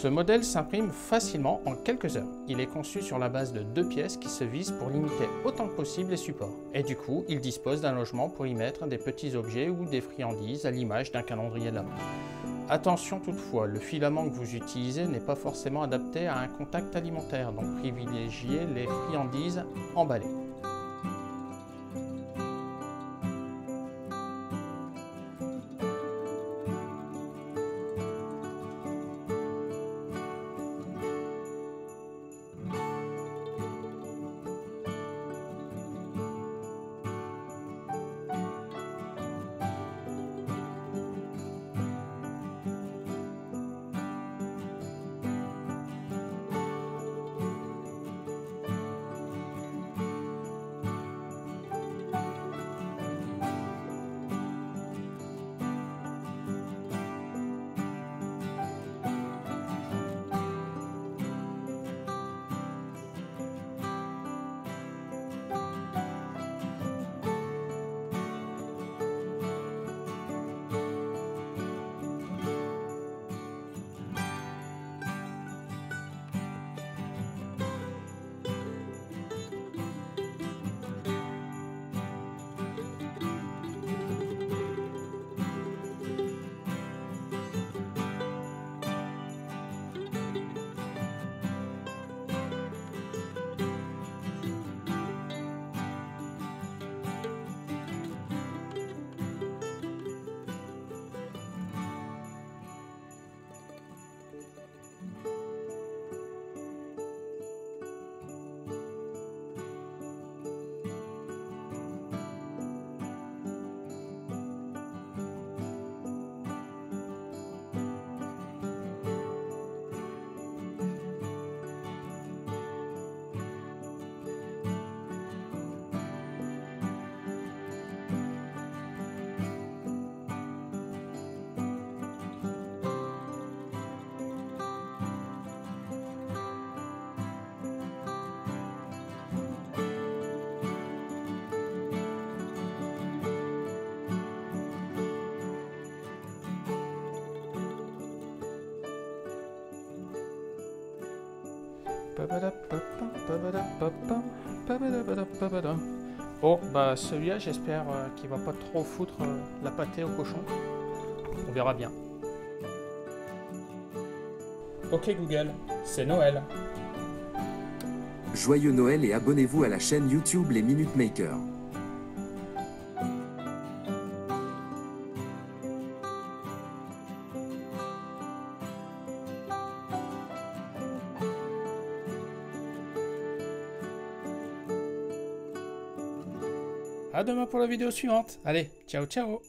Ce modèle s'imprime facilement en quelques heures. Il est conçu sur la base de 2 pièces qui se visent pour limiter autant que possible les supports. Et du coup, il dispose d'un logement pour y mettre des petits objets ou des friandises à l'image d'un calendrier de l'avant. Attention toutefois, le filament que vous utilisez n'est pas forcément adapté à un contact alimentaire, donc privilégiez les friandises emballées. Bon, bah celui-là, j'espère qu'il va pas trop foutre la pâtée au cochon. On verra bien. Ok Google, c'est Noël. Joyeux Noël et abonnez-vous à la chaîne YouTube Les Minutes Maker. À demain pour la vidéo suivante. Allez, ciao ciao!